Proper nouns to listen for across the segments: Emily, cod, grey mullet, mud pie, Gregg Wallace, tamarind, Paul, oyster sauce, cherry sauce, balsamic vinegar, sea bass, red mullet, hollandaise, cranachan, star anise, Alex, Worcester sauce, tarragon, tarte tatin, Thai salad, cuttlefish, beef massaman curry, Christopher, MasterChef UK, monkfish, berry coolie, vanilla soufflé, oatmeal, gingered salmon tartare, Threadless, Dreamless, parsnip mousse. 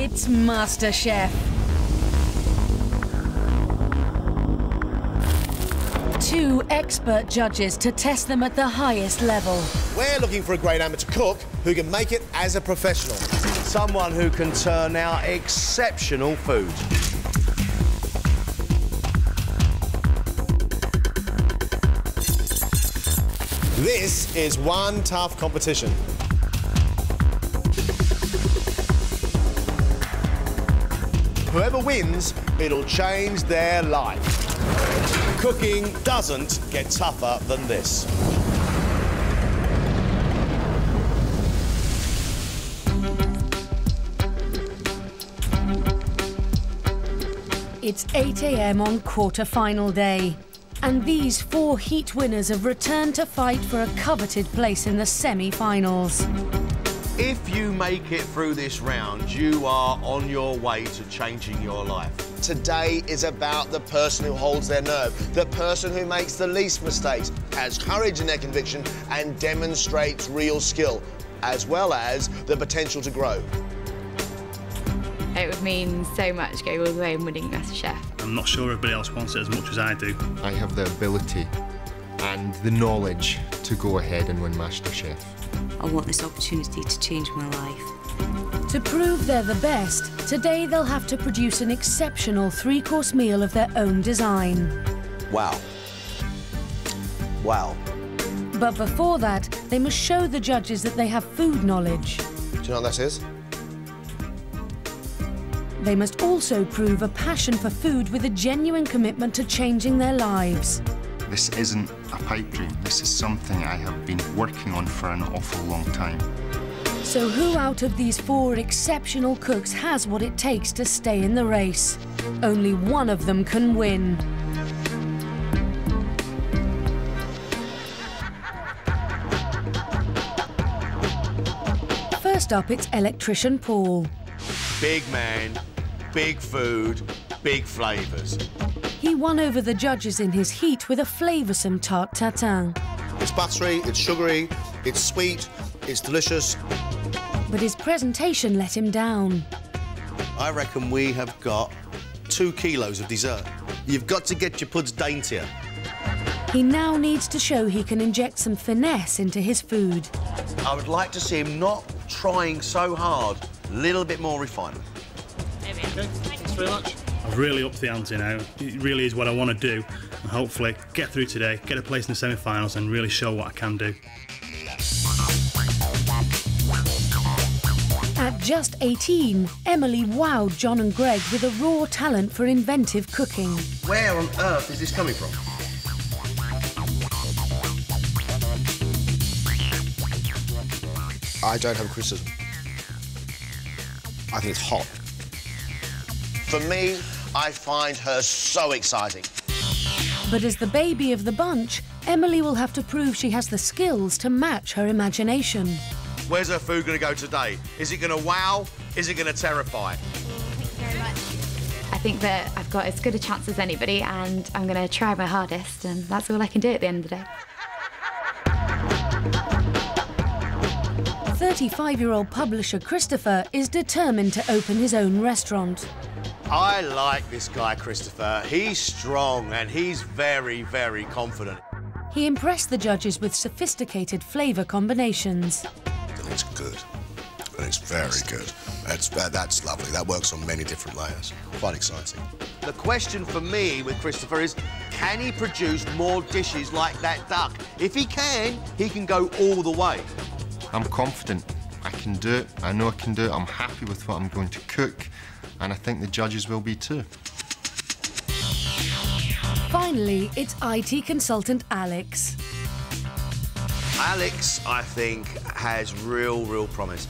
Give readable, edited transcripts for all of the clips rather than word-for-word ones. It's MasterChef. 2 expert judges to test them at the highest level. We're looking for a great amateur cook who can make it as a professional. Someone who can turn out exceptional food. This is one tough competition. Whoever wins, it'll change their life. Cooking doesn't get tougher than this. It's 8 AM on quarter-final day, and these 4 heat winners have returned to fight for a coveted place in the semi-finals. If you make it through this round, you are on your way to changing your life. Today is about the person who holds their nerve, the person who makes the least mistakes, has courage in their conviction, and demonstrates real skill, as well as the potential to grow. It would mean so much going all the way and winning MasterChef. I'm not sure everybody else wants it as much as I do. I have the ability and the knowledge to go ahead and win MasterChef. I want this opportunity to change my life. To prove they're the best, today they'll have to produce an exceptional 3-course meal of their own design. Wow. Wow. But before that, they must show the judges that they have food knowledge. Do you know what that is? They must also prove a passion for food with a genuine commitment to changing their lives. This isn't a pipe dream. This is something I have been working on for an awful long time. So who out of these 4 exceptional cooks has what it takes to stay in the race? Only one of them can win. First up, it's electrician Paul. Big man, big food, big flavours. He won over the judges in his heat with a flavoursome tarte tatin. It's buttery, it's sugary, it's sweet, it's delicious. But his presentation let him down. I reckon we have got 2 kilos of dessert. You've got to get your puds daintier. He now needs to show he can inject some finesse into his food. I would like to see him not trying so hard, a little bit more refinement. OK, thanks very much. I've really upped the ante now. It really is what I want to do, and hopefully get through today, get a place in the semi-finals and really show what I can do. At just 18, Emily wowed John and Greg with a raw talent for inventive cooking. Where on earth is this coming from? I don't have a criticism. I think it's hot. For me, I find her so exciting. But as the baby of the bunch, Emily will have to prove she has the skills to match her imagination. Where's her food going to go today? Is it going to wow? Is it going to terrify? Thank you very much. I think that I've got as good a chance as anybody, and I'm going to try my hardest, and that's all I can do at the end of the day. 35-year-old publisher Christopher is determined to open his own restaurant. I like this guy, Christopher. He's strong and he's very, very confident. He impressed the judges with sophisticated flavour combinations. It's good. It's very good. That's lovely. That works on many different layers. Quite exciting. The question for me with Christopher is, can he produce more dishes like that duck? If he can go all the way. I'm confident. I can do it. I know I can do it. I'm happy with what I'm going to cook. And I think the judges will be too. Finally, it's IT consultant Alex. Alex, I think, has real promise.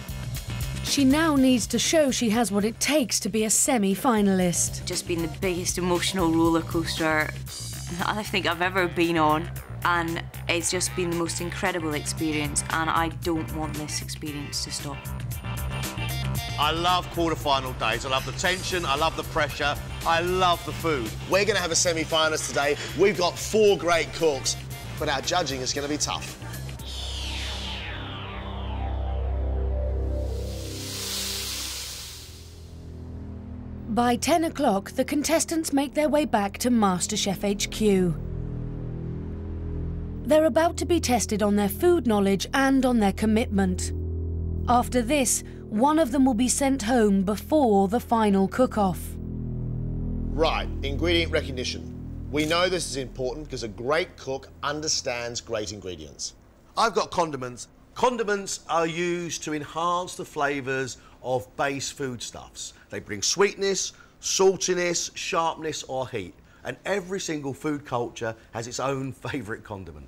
She now needs to show she has what it takes to be a semi-finalist. Just been the biggest emotional roller coaster I think I've ever been on. And it's just been the most incredible experience, and I don't want this experience to stop. I love quarter-final days. I love the tension, I love the pressure, I love the food. We're going to have a semi-finals today. We've got 4 great cooks, but our judging is going to be tough. By 10 o'clock, the contestants make their way back to MasterChef HQ. They're about to be tested on their food knowledge and on their commitment. After this, one of them will be sent home before the final cook-off. Right, ingredient recognition. We know this is important because a great cook understands great ingredients. I've got condiments. Condiments are used to enhance the flavours of base foodstuffs. They bring sweetness, saltiness, sharpness or heat. And every single food culture has its own favourite condiment.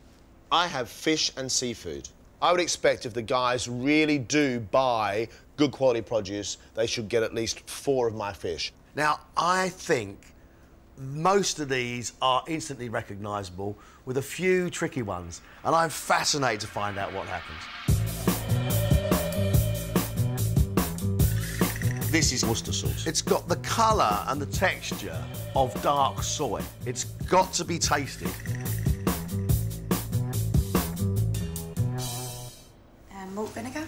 I have fish and seafood. I would expect if the guys really do buy good quality produce, they should get at least 4 of my fish. Now, I think most of these are instantly recognisable with a few tricky ones, and I'm fascinated to find out what happens. This is Worcester sauce. It's got the colour and the texture of dark soy. It's got to be tasted. Malt vinegar.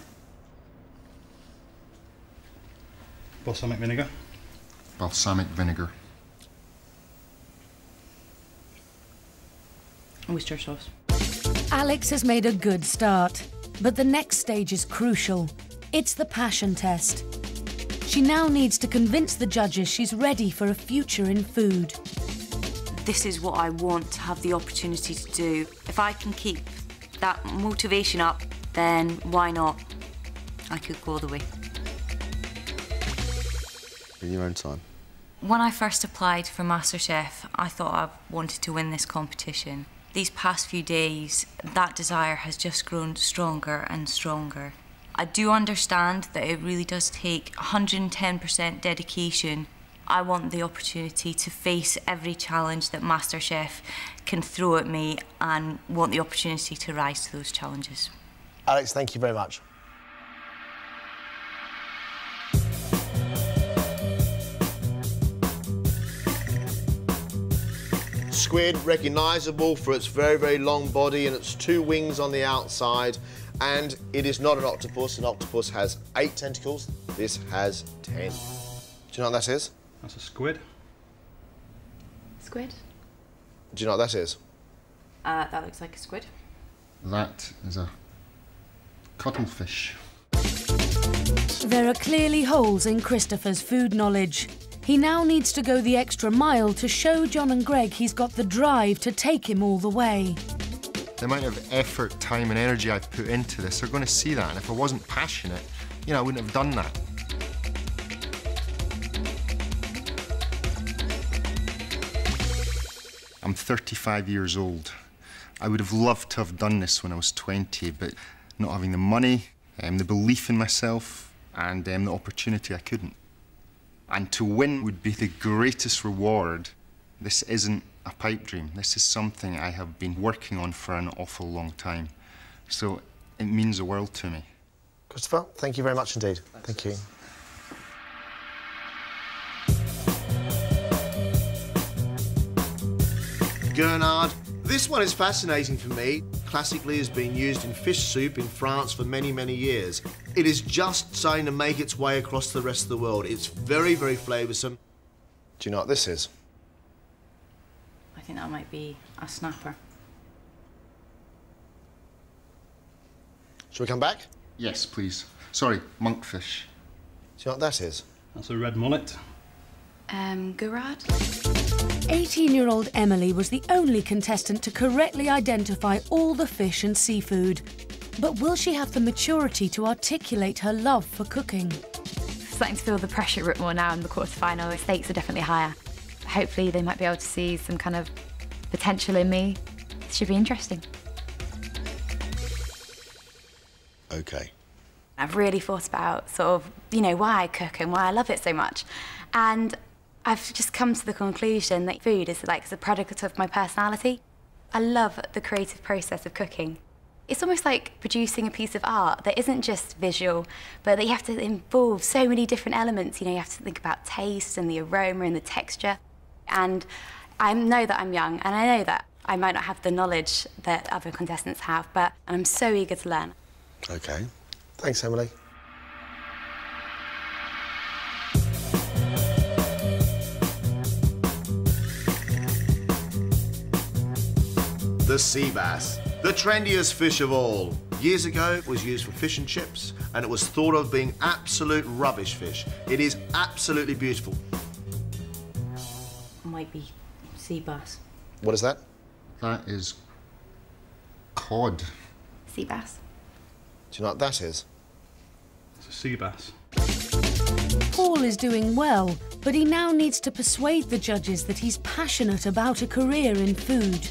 Balsamic vinegar. Balsamic vinegar. Oyster sauce. Alex has made a good start, but the next stage is crucial. It's the passion test. She now needs to convince the judges she's ready for a future in food. This is what I want to have the opportunity to do. If I can keep that motivation up, then why not? I could go all the way. In your own time. When I first applied for MasterChef, I thought I wanted to win this competition. These past few days, that desire has just grown stronger and stronger. I do understand that it really does take 110% dedication. I want the opportunity to face every challenge that MasterChef can throw at me and want the opportunity to rise to those challenges. Alex, thank you very much. Squid, recognisable for its very, very long body and its 2 wings on the outside. And it is not an octopus. An octopus has 8 tentacles. This has 10. Do you know what that is? That's a squid. Squid? Do you know what that is? That looks like a squid. That is a... cuttlefish. There are clearly holes in Christopher's food knowledge. He now needs to go the extra mile to show John and Greg he's got the drive to take him all the way. The amount of effort, time and energy I've put into this, they're going to see that, and if I wasn't passionate, you know, I wouldn't have done that. I'm 35 years old. I would have loved to have done this when I was 20, but not having the money, the belief in myself, and the opportunity, I couldn't. And to win would be the greatest reward. This isn't a pipe dream. This is something I have been working on for an awful long time. So it means the world to me. Christopher, thank you very much indeed. Thank you. Gernard, this one is fascinating for me. Classically has been used in fish soup in France for many, many years. It is just starting to make its way across the rest of the world. It's very, very flavoursome. Do you know what this is? I think that might be a snapper. Shall we come back? Yes, please. Sorry, monkfish. Do you know what that is? That's a red mullet. Gurad? 18-year-old Emily was the only contestant to correctly identify all the fish and seafood. But will she have the maturity to articulate her love for cooking? Starting to feel the pressure a bit more now in the quarterfinal. The stakes are definitely higher. Hopefully they might be able to see some kind of potential in me. It should be interesting. OK. I've really thought about sort of, you know, why I cook and why I love it so much. And I've just come to the conclusion that food is like the product of my personality. I love the creative process of cooking. It's almost like producing a piece of art that isn't just visual, but that you have to involve so many different elements. You know, you have to think about taste and the aroma and the texture. And I know that I'm young, and I know that I might not have the knowledge that other contestants have, but I'm so eager to learn. OK. Thanks, Emily. the sea bass, the trendiest fish of all. Years ago, it was used for fish and chips, and it was thought of being absolute rubbish fish. It is absolutely beautiful. Might be sea bass. What is that? That is cod. Sea bass. Do you know what that is? It's a sea bass. Paul is doing well, but he now needs to persuade the judges that he's passionate about a career in food.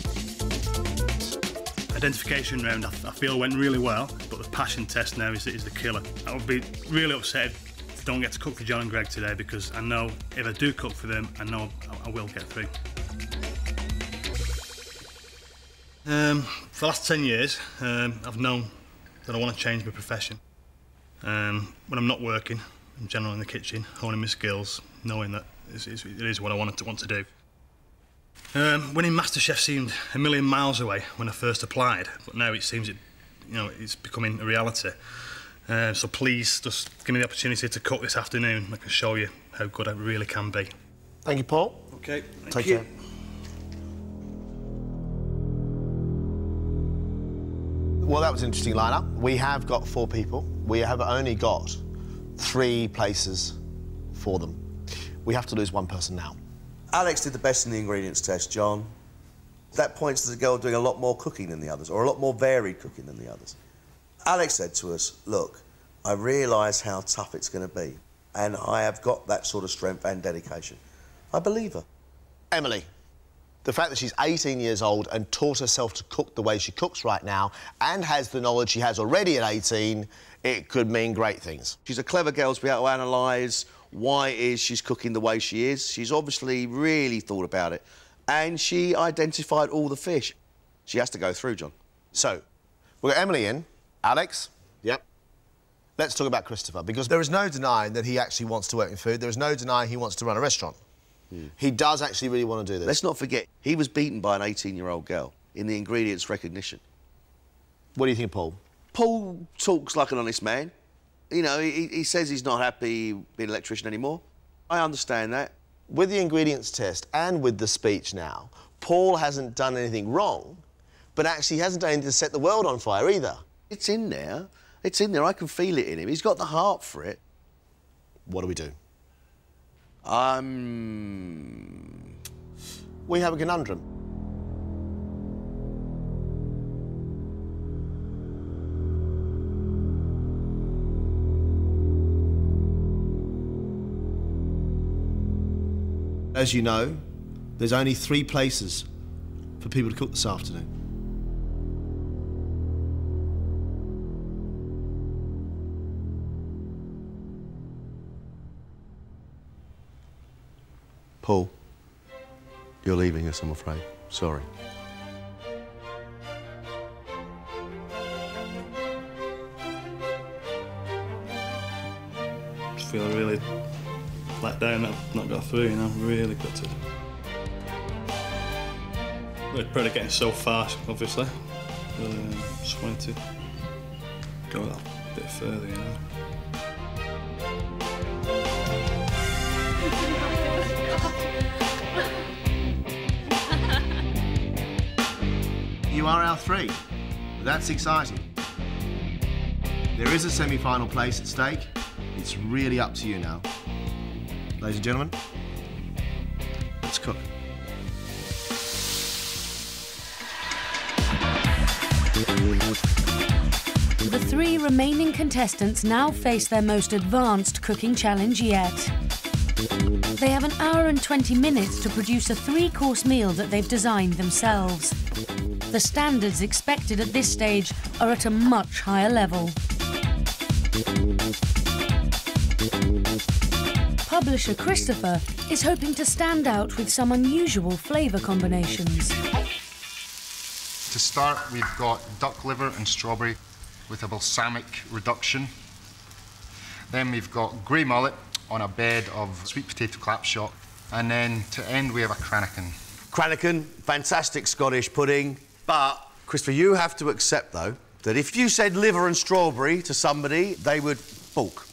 Identification round, I feel, went really well, but the passion test now is the killer. I would be really upset if I don't get to cook for John and Greg today, because I know if I do cook for them, I know I will get through. For the last 10 years, I've known that I want to change my profession. When I'm not working, I'm generally in the kitchen, honing my skills, knowing that it is what I want to do. Winning MasterChef seemed a million miles away when I first applied, but now it seems it's becoming a reality. So please just give me the opportunity to cook this afternoon. I can show you how good I really can be. Thank you, Paul. Okay, take care. Well, that was an interesting lineup. We have got 4 people. We have only got 3 places for them. We have to lose one person now. Alex did the best in the ingredients test, John. That points to the girl doing a lot more cooking than the others, or a lot more varied cooking than the others. Alex said to us, look, I realise how tough it's going to be, and I have got that sort of strength and dedication. I believe her. Emily, the fact that she's 18 years old and taught herself to cook the way she cooks right now and has the knowledge she has already at 18, it could mean great things. She's a clever girl to be able to analyse why it is she's cooking the way she is. She's obviously really thought about it. And she identified all the fish. She has to go through, John. So, we've got Emily in. Alex? Yep. Let's talk about Christopher, because there is no denying that he actually wants to work in food. There is no denying he wants to run a restaurant. Mm. He does actually really want to do this. Let's not forget, he was beaten by an 18-year-old girl in the ingredients recognition. What do you think, Paul? Paul talks like an honest man. You know, he says he's not happy being an electrician anymore. I understand that. With the ingredients test and with the speech now, Paul hasn't done anything wrong, but actually hasn't done anything to set the world on fire either. It's in there. It's in there. I can feel it in him. He's got the heart for it. What do we do? We have a conundrum. As you know, there's only 3 places for people to cook this afternoon. Paul, you're leaving us, I'm afraid. Sorry. I just feel really let down, I've not got through, really gutted. We're probably getting so far, obviously. But just wanted to go that bit further, You are our 3. That's exciting. There is a semi-final place at stake. It's really up to you now. Ladies and gentlemen, let's cook. The 3 remaining contestants now face their most advanced cooking challenge yet. They have an hour and 20 minutes to produce a 3-course meal that they've designed themselves. The standards expected at this stage are at a much higher level. Publisher Christopher is hoping to stand out with some unusual flavour combinations. To start, we've got duck liver and strawberry with a balsamic reduction. Then we've got grey mullet on a bed of sweet potato clapshot. And then to end, we have a cranachan. Cranachan, fantastic Scottish pudding. But, Christopher, you have to accept, though, that if you said liver and strawberry to somebody, they would balk.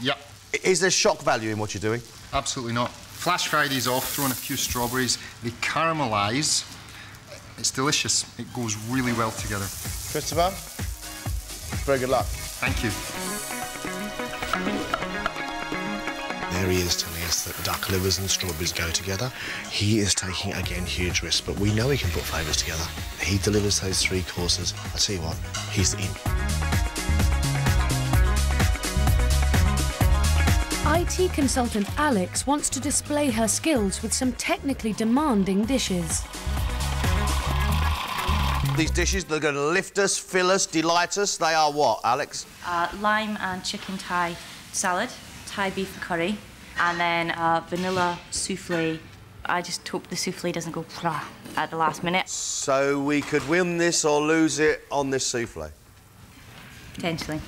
Yep. Is there shock value in what you're doing? Absolutely not. Flash fry these off, throw in a few strawberries. They caramelise. It's delicious. It goes really well together. Christopher, very good luck. Thank you. There he is telling us that duck livers and strawberries go together. He is taking, again, huge risks, but we know he can put flavours together. He delivers those three courses. I'll tell you what, he's in. IT consultant Alex wants to display her skills with some technically demanding dishes. These dishes, they're going to lift us, fill us, delight us. They are what, Alex? Lime and chicken Thai salad, Thai beef curry, and then vanilla soufflé. I just hope the soufflé doesn't go at the last minute. So we could win this or lose it on this soufflé? Potentially.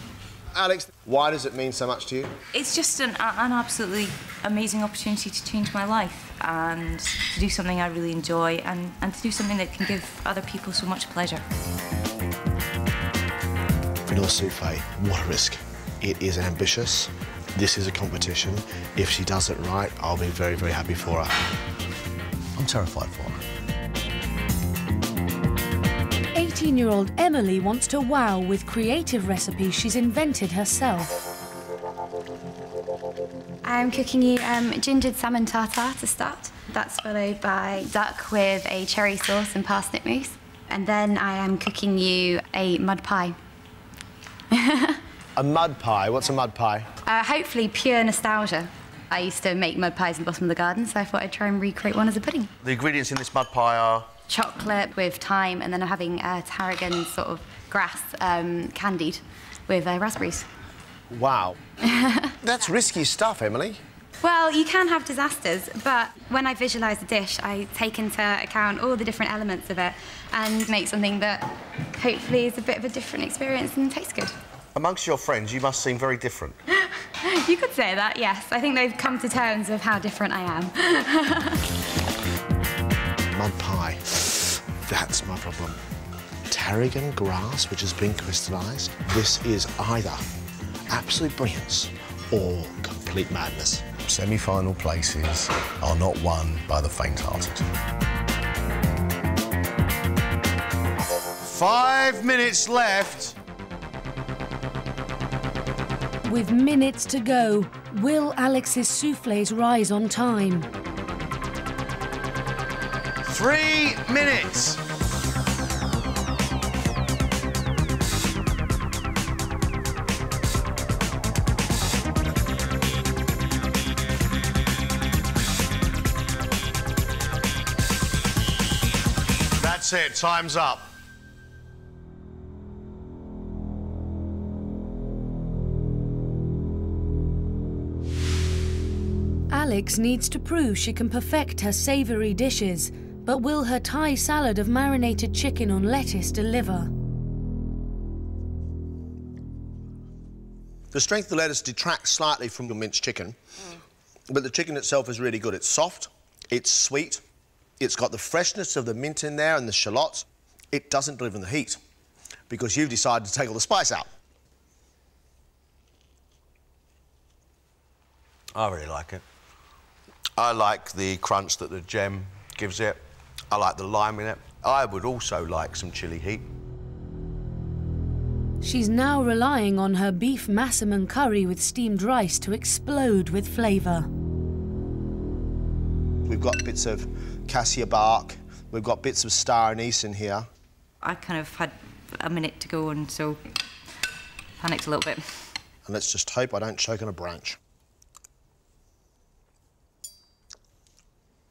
Alex, why does it mean so much to you? It's just an absolutely amazing opportunity to change my life and to do something I really enjoy and to do something that can give other people so much pleasure. Vanilla soufflé, what a risk. It is ambitious. This is a competition. If she does it right, I'll be very, very happy for her. I'm terrified for her. 18-year-old Emily wants to wow with creative recipes she's invented herself. I'm cooking you gingered salmon tartare to start. That's followed by duck with a cherry sauce and parsnip mousse. And then I am cooking you a mud pie. A mud pie? What's a mud pie? Hopefully pure nostalgia. I used to make mud pies in the bottom of the garden, so I thought I'd try and recreate one as a pudding. The ingredients in this mud pie are? Chocolate with thyme, and then I'm having tarragon sort of grass candied with raspberries. Wow. That's risky stuff, Emily. Well, you can have disasters, but when I visualise a dish, I take into account all the different elements of it and make something that hopefully is a bit of a different experience and tastes good. Amongst your friends, you must seem very different. You could say that, yes. I think they've come to terms with how different I am. Mud pie, that's my problem. Tarragon grass, which has been crystallised, this is either absolute brilliance or complete madness. Semi-final places are not won by the faint-hearted. 5 minutes left. With minutes to go, will Alex's soufflés rise on time? 3 minutes. That's it, time's up. Alex needs to prove she can perfect her savoury dishes. But will her Thai salad of marinated chicken on lettuce deliver? The strength of the lettuce detracts slightly from your minced chicken, but the chicken itself is really good. It's soft, it's sweet, it's got the freshness of the mint in there and the shallots. It doesn't deliver in the heat because you've decided to take all the spice out. I really like it. I like the crunch that the gem gives it. I like the lime in it. I would also like some chilli heat. She's now relying on her beef massaman curry with steamed rice to explode with flavour. We've got bits of cassia bark. We've got bits of star anise in here. I kind of had a minute to go and so panicked a little bit. And let's just hope I don't choke on a branch.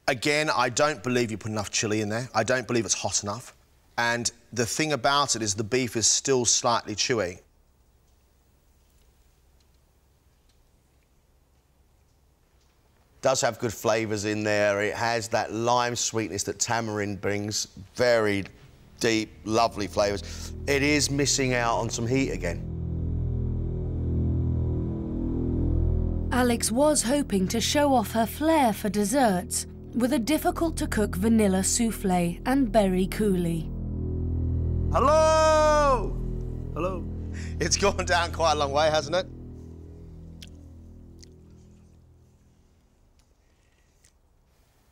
Again, I don't believe you put enough chilli in there. I don't believe it's hot enough. And the thing about it is the beef is still slightly chewy. Does have good flavours in there. It has that lime sweetness that tamarind brings. Very deep, lovely flavours. It is missing out on some heat again. Alex was hoping to show off her flair for desserts with a difficult-to-cook vanilla soufflé and berry coolie. Hello! Hello. It's gone down quite a long way, hasn't it?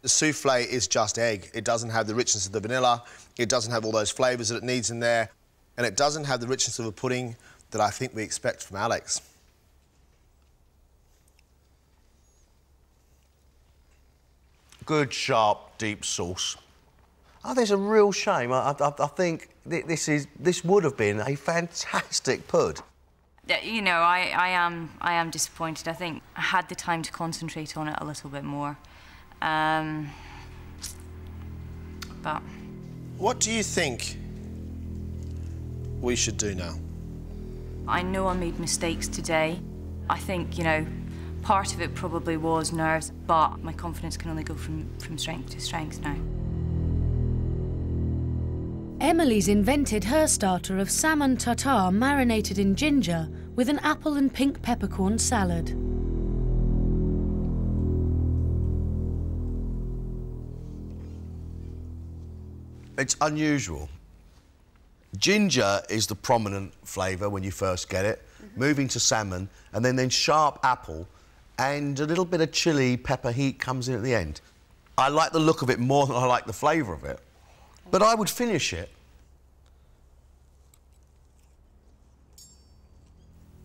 The soufflé is just egg. It doesn't have the richness of the vanilla, it doesn't have all those flavours that it needs in there, and it doesn't have the richness of a pudding that I think we expect from Alex. Good, sharp, deep sauce. Oh, there's a real shame. I think this would have been a fantastic pud. You know, I am disappointed. I think I had the time to concentrate on it a little bit more. But... What do you think we should do now? I know I made mistakes today. I think, you know, part of it probably was nerves, but my confidence can only go from strength to strength now. Emily's invented her starter of salmon tartare marinated in ginger with an apple and pink peppercorn salad. It's unusual. Ginger is the prominent flavour when you first get it, moving to salmon, and then sharp apple, and a little bit of chilli pepper heat comes in at the end. I like the look of it more than I like the flavour of it, but I would finish it.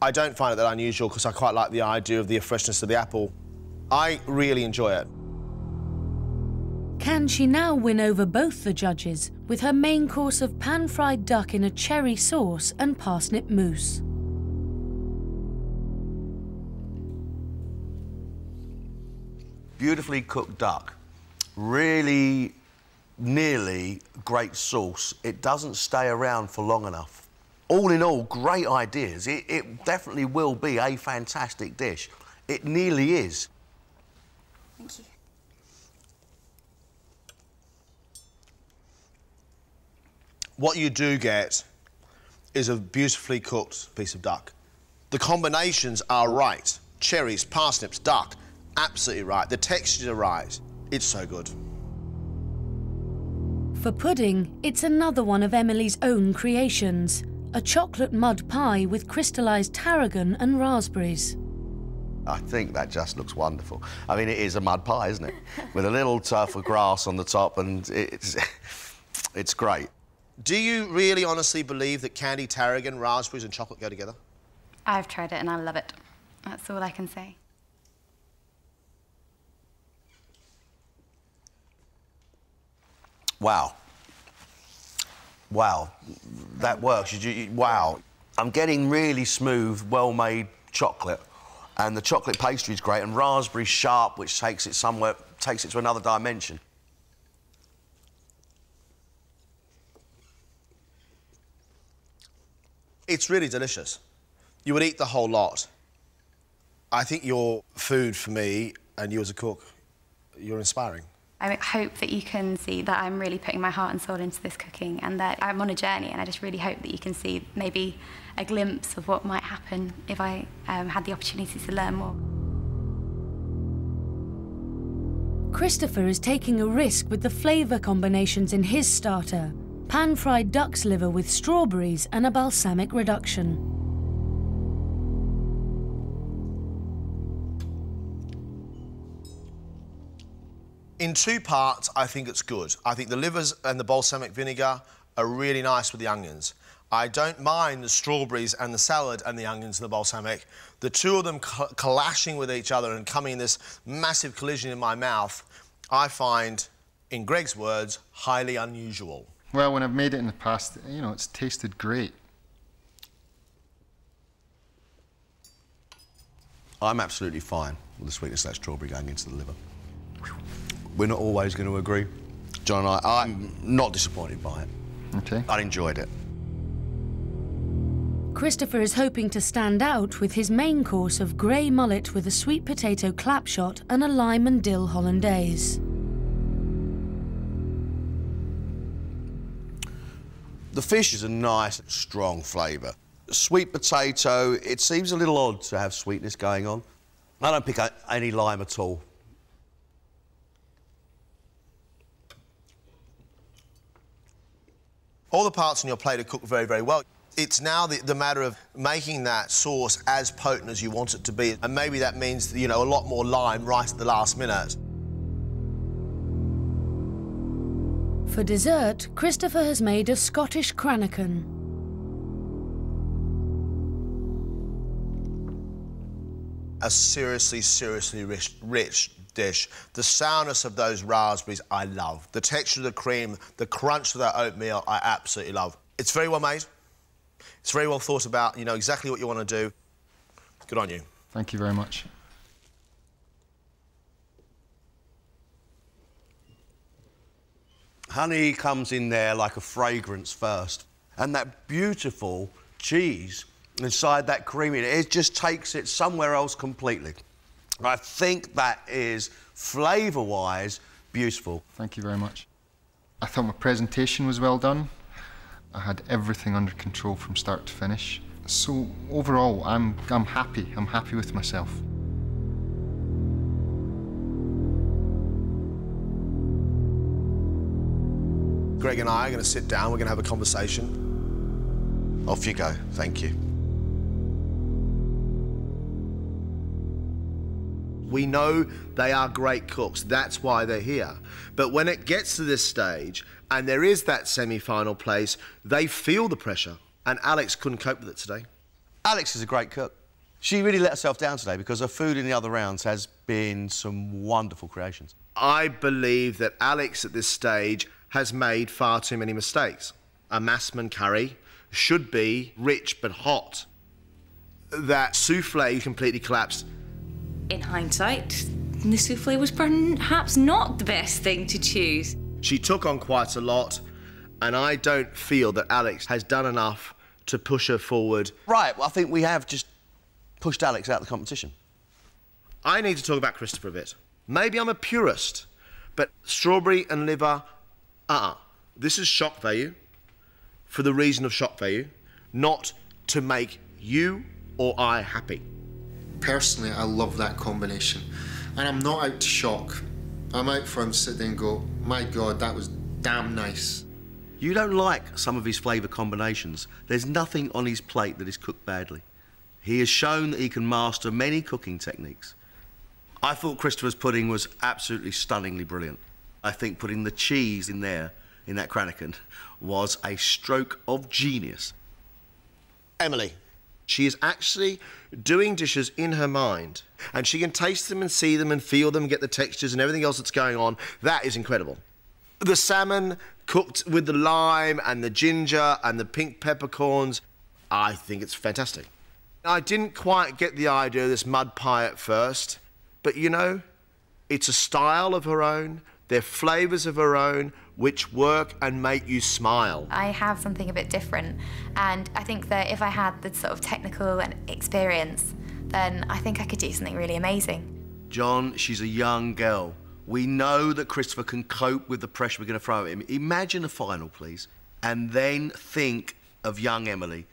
I don't find it that unusual because I quite like the idea of the freshness of the apple. I really enjoy it. Can she now win over both the judges with her main course of pan-fried duck in a cherry sauce and parsnip mousse? Beautifully cooked duck, really nearly great sauce. It doesn't stay around for long enough. All in all, great ideas. It definitely will be a fantastic dish. It nearly is. Thank you. What you do get is a beautifully cooked piece of duck. The combinations are right. Cherries, parsnips, duck. Absolutely right. The textures are right. It's so good. For pudding, it's another one of Emily's own creations, a chocolate mud pie with crystallised tarragon and raspberries. I think that just looks wonderful. I mean, it is a mud pie, isn't it? With a little tuft of grass on the top, and it's great. Do you really honestly believe that candy, tarragon, raspberries and chocolate go together? I've tried it and I love it. That's all I can say. Wow. Wow. That works. Wow. I'm getting really smooth, well-made chocolate. And the chocolate pastry is great, and raspberry's sharp, which takes it somewhere, takes it to another dimension. It's really delicious. You would eat the whole lot. I think your food for me, and you as a cook, you're inspiring. I hope that you can see that I'm really putting my heart and soul into this cooking and that I'm on a journey, and I just really hope that you can see maybe a glimpse of what might happen if I had the opportunity to learn more. Christopher is taking a risk with the flavour combinations in his starter. Pan-fried duck's liver with strawberries and a balsamic reduction. In two parts, I think it's good. I think the livers and the balsamic vinegar are really nice with the onions. I don't mind the strawberries and the salad and the onions and the balsamic. The two of them clashing with each other and coming in this massive collision in my mouth, I find, in Greg's words, highly unusual. Well, when I've made it in the past, you know, it's tasted great. I'm absolutely fine with the sweetness of that strawberry going into the liver. We're not always going to agree. John and I'm not disappointed by it. OK. I enjoyed it. Christopher is hoping to stand out with his main course of grey mullet with a sweet potato clapshot and a lime and dill hollandaise. The fish is a nice, strong flavour. Sweet potato, it seems a little odd to have sweetness going on. I don't pick any lime at all. All the parts on your plate are cooked very, very well. It's now the matter of making that sauce as potent as you want it to be. And maybe that means, you know, a lot more lime right at the last minute. For dessert, Christopher has made a Scottish cranachan. A seriously, seriously rich dish. The sourness of those raspberries, I love. The texture of the cream, the crunch of that oatmeal, I absolutely love. It's very well made. It's very well thought about. You know exactly what you want to do. Good on you. Thank you very much. Honey comes in there like a fragrance first. And that beautiful cheese inside that creamy, it just takes it somewhere else completely. I think that is, flavour-wise, beautiful. Thank you very much. I thought my presentation was well done. I had everything under control from start to finish. So overall, I'm happy. I'm happy with myself. Greg and I are going to sit down, we're going to have a conversation. Off you go, thank you. We know they are great cooks, that's why they're here. But when it gets to this stage, and there is that semi-final place, they feel the pressure. And Alex couldn't cope with it today. Alex is a great cook. She really let herself down today because her food in the other rounds has been some wonderful creations. I believe that Alex at this stage has made far too many mistakes. A massaman curry should be rich but hot. That soufflé completely collapsed. In hindsight, the soufflé was perhaps not the best thing to choose. She took on quite a lot, and I don't feel that Alex has done enough to push her forward. Right, well, I think we have just pushed Alex out of the competition. I need to talk about Christopher a bit. Maybe I'm a purist, but strawberry and liver, this is shock value for the reason of shock value, not to make you or I happy. Personally, I love that combination. And I'm not out to shock. I'm out for him to sit there and go, my God, that was damn nice. You don't like some of his flavour combinations. There's nothing on his plate that is cooked badly. He has shown that he can master many cooking techniques. I thought Christopher's pudding was absolutely stunningly brilliant. I think putting the cheese in there, in that cranachan, was a stroke of genius. Emily. She is actually doing dishes in her mind, and she can taste them and see them and feel them, get the textures and everything else that's going on. That is incredible. The salmon cooked with the lime and the ginger and the pink peppercorns, I think it's fantastic. I didn't quite get the idea of this mud pie at first, but, you know, it's a style of her own. They're flavours of her own, which work and make you smile. I have something a bit different, and I think that if I had the sort of technical and experience, then I think I could do something really amazing. John, she's a young girl. We know that Christopher can cope with the pressure we're going to throw at him. Imagine a final, please, and then think of young Emily.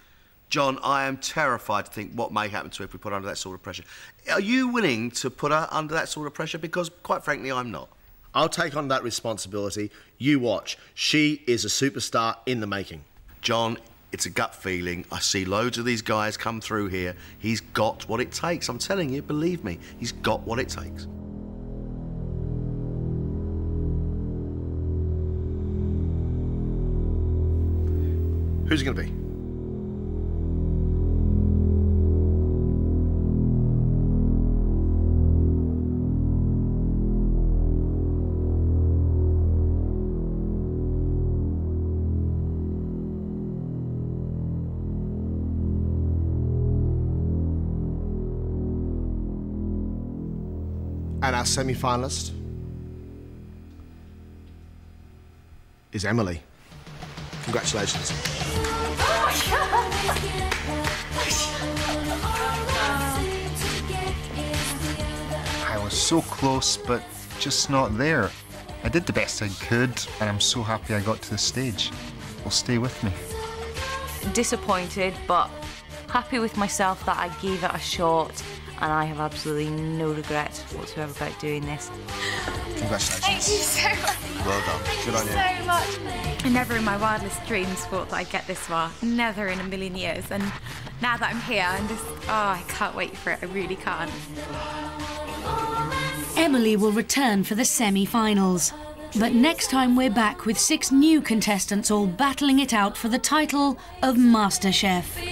John, I am terrified to think what may happen to her if we put her under that sort of pressure. Are you willing to put her under that sort of pressure? Because, quite frankly, I'm not. I'll take on that responsibility. You watch. She is a superstar in the making. John, it's a gut feeling. I see loads of these guys come through here. He's got what it takes. I'm telling you, believe me, he's got what it takes. Who's it going to be? And our semi-finalist is Emily. Congratulations. I was so close, but just not there. I did the best I could, and I'm so happy I got to the stage. Well, stay with me. Disappointed, but happy with myself that I gave it a shot. And I have absolutely no regret whatsoever about doing this. Congratulations. Thank you so much. Well done. Thank Good you on you. So much. I never in my wildest dreams thought that I'd get this far. Never in a million years. And now that I'm here, I'm just, oh, I can't wait for it. I really can't. Emily will return for the semi-finals. But next time we're back with 6 new contestants all battling it out for the title of MasterChef.